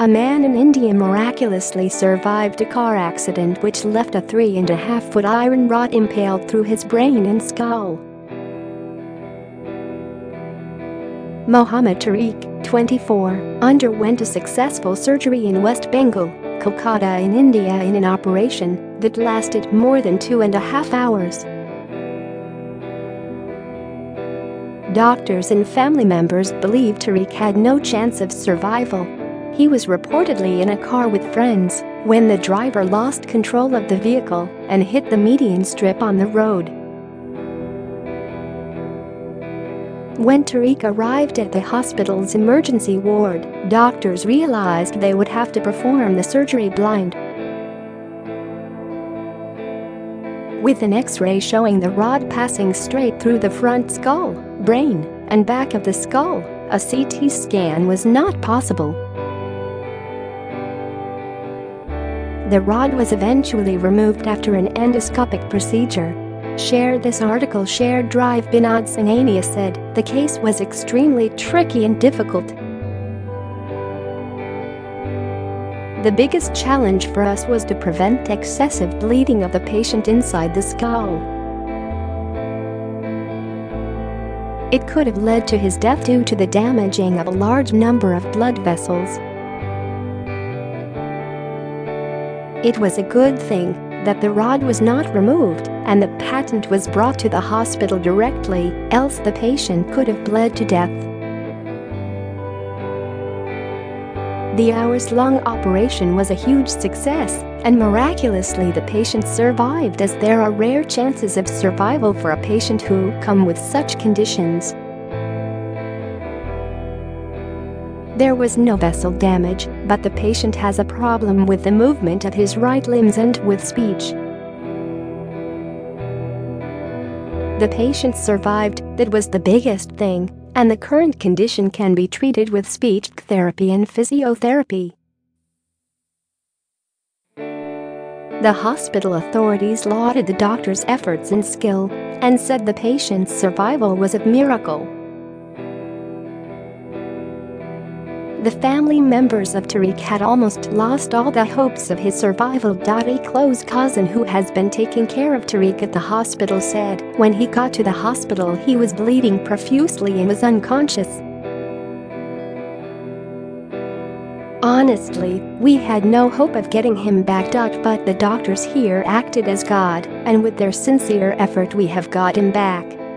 A man in India miraculously survived a car accident which left a 3.5-foot iron rod impaled through his brain and skull. Mohammed Tariq, 24, underwent a successful surgery in West Bengal, Kolkata in India in an operation that lasted more than 2.5 hours. Doctors and family members believed Tariq had no chance of survival. He was reportedly in a car with friends when the driver lost control of the vehicle and hit the median strip on the road. When Tariq arrived at the hospital's emergency ward, doctors realized they would have to perform the surgery blind. With an X-ray showing the rod passing straight through the front skull, brain, and back of the skull, a CT scan was not possible. The rod was eventually removed after an endoscopic procedure. Share this article. Share Dr Binod Singhania said, "The case was extremely tricky and difficult. The biggest challenge for us was to prevent excessive bleeding of the patient inside the skull. It could have led to his death due to the damaging of a large number of blood vessels. It was a good thing that the rod was not removed and the patient was brought to the hospital directly, else the patient could have bled to death." The hours-long operation was a huge success, and miraculously the patient survived, as there are rare chances of survival for a patient who come with such conditions. There was no vessel damage, but the patient has a problem with the movement of his right limbs and with speech. The patient survived, that was the biggest thing, and the current condition can be treated with speech therapy and physiotherapy. The hospital authorities lauded the doctor's efforts and skill and said the patient's survival was a miracle. The family members of Tariq had almost lost all the hopes of his survival. A close cousin who has been taking care of Tariq at the hospital said, "When he got to the hospital he was bleeding profusely and was unconscious. Honestly, we had no hope of getting him back, but the doctors here acted as God, and with their sincere effort we have got him back."